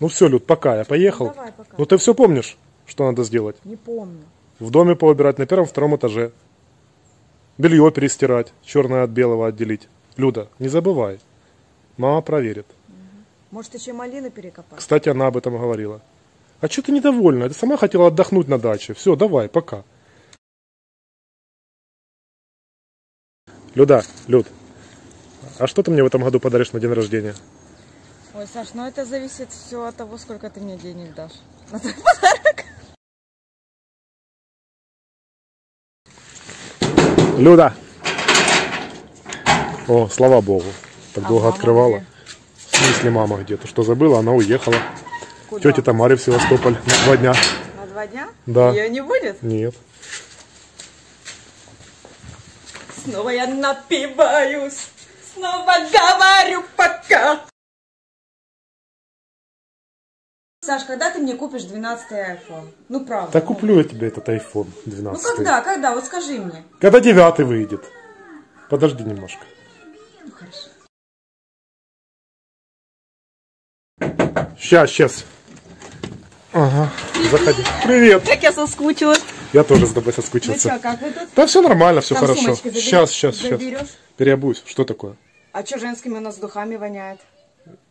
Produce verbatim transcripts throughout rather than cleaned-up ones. Ну все, Люд, пока, я поехал. Ну, давай, пока. Ну ты все помнишь, что надо сделать? Не помню. В доме поубирать на первом, втором этаже. Белье перестирать, черное от белого отделить. Люда, не забывай. Мама проверит. Может, еще малины перекопать? Кстати, она об этом говорила. А что ты недовольна? Ты сама хотела отдохнуть на даче. Все, давай, пока. Люда, Люд, а что ты мне в этом году подаришь на день рождения? Ой, Саш, ну это зависит все от того, сколько ты мне денег дашь на твой подарок. Люда! О, слава богу. Так а долго открывала. Где? В смысле мама где-то? Что забыла? Она уехала. Куда? Тетя Тамаре в Севастополь на два дня. На два дня? Да. Ее не будет? Нет. Снова я напиваюсь. Снова говорю пока. Саш, когда ты мне купишь двенадцатый айфон? Ну правда. Да куплю я тебе этот айфон двенадцать. Ну когда, когда? Вот скажи мне. Когда девятый выйдет. Подожди немножко. Ну хорошо. Сейчас, сейчас. Ага, заходи. Привет. Как я соскучилась. Я тоже с тобой соскучился. Ну что, как вы тут? Да все нормально, все там хорошо. Сейчас, сейчас, сейчас. Переобусь. Что такое? А что женскими у нас духами воняет?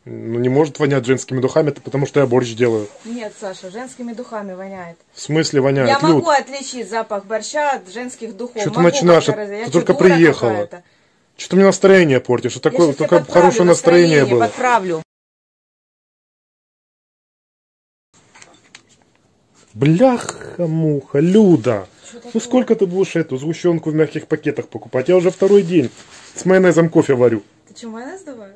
Ну, не может вонять женскими духами, потому что я борщ делаю. Нет, Саша, женскими духами воняет. В смысле воняет? Я Люд. Могу отличить запах борща от женских духов. Что ты начинаешь? Ты что, только приехала. Что ты мне настроение портишь? Что такое? Только хорошее настроение, настроение было. Подправлю. Бляха-муха, Люда. Ну сколько ты будешь эту сгущенку в мягких пакетах покупать? Я уже второй день с майонезом кофе варю. Ты что, майонез давай?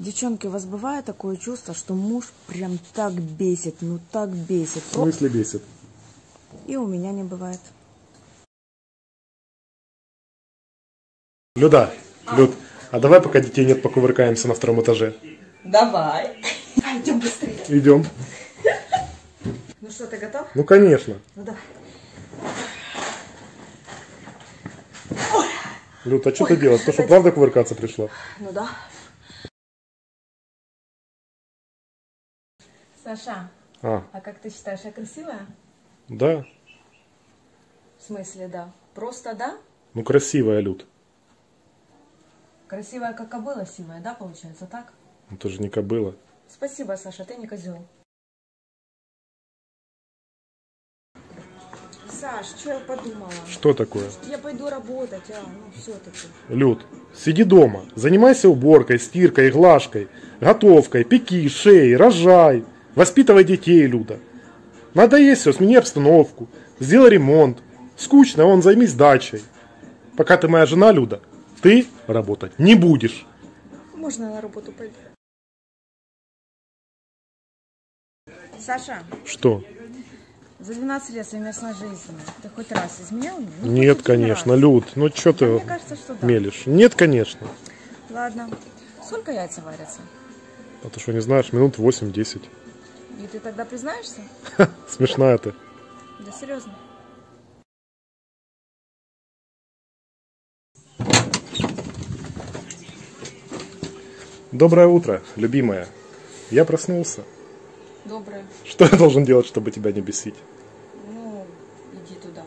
Девчонки, у вас бывает такое чувство, что муж прям так бесит, ну так бесит. В смысле бесит? И у меня не бывает. Люда, а. Люд, а давай пока детей нет, покувыркаемся на втором этаже. Давай. Давай, идем быстрее. Идем. Ну что, ты готов? Ну конечно. Ну давай. Ой. Люд, а что ты делаешь? То, что правда кувыркаться пришла? Ну да. Саша, а. а как ты считаешь, я красивая? Да. В смысле, да? Просто да? Ну, красивая, Люд. Красивая, как кобыла сивая, да, получается, так? Ну, ты же не кобыла. Спасибо, Саша, ты не козел. Саш, что я подумала? Что такое? Я пойду работать, а, ну, все-таки. Люд, сиди дома, занимайся уборкой, стиркой, глажкой, готовкой, пеки, шеей, рожай. Воспитывай детей, Люда. Надо есть все, смени обстановку, сделай ремонт. Скучно, вон, займись дачей. Пока ты моя жена, Люда, ты работать не будешь. Можно на работу пойду? Саша. Что? За двенадцать лет совместной жизни ты хоть раз изменял меня? Ну, нет, конечно, раз. Люд. Ну что ты мне кажется, что да. мелешь? Нет, конечно. Ладно. Сколько яйца варятся? А ты что, не знаешь? Минут восемь-десять. И ты тогда признаешься? Ха, смешная ты. Да серьезно. Доброе утро, любимая. Я проснулся. Доброе. Что я должен делать, чтобы тебя не бесить? Ну, иди туда.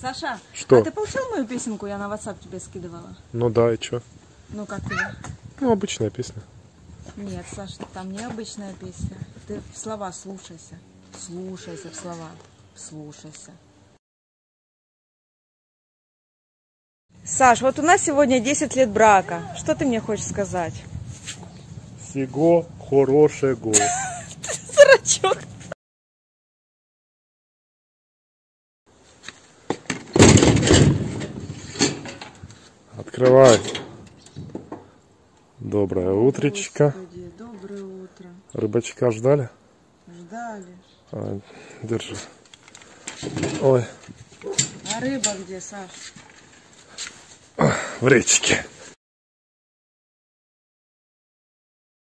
Саша, что? А ты получил мою песенку? Я на WhatsApp тебе скидывала. Ну да, и что? Ну как ты? Ну, обычная песня. Нет, Саш, там необычная песня. Ты в слова слушайся. Слушайся в слова. Слушайся. Саш, вот у нас сегодня десять лет брака. Что ты мне хочешь сказать? Всего хорошего. Сырочок. Открывай. Доброе утречко. Господи, доброе утро. Рыбачка ждали? Ждали. А, держи. Ой. А рыба где, Саш? В речке.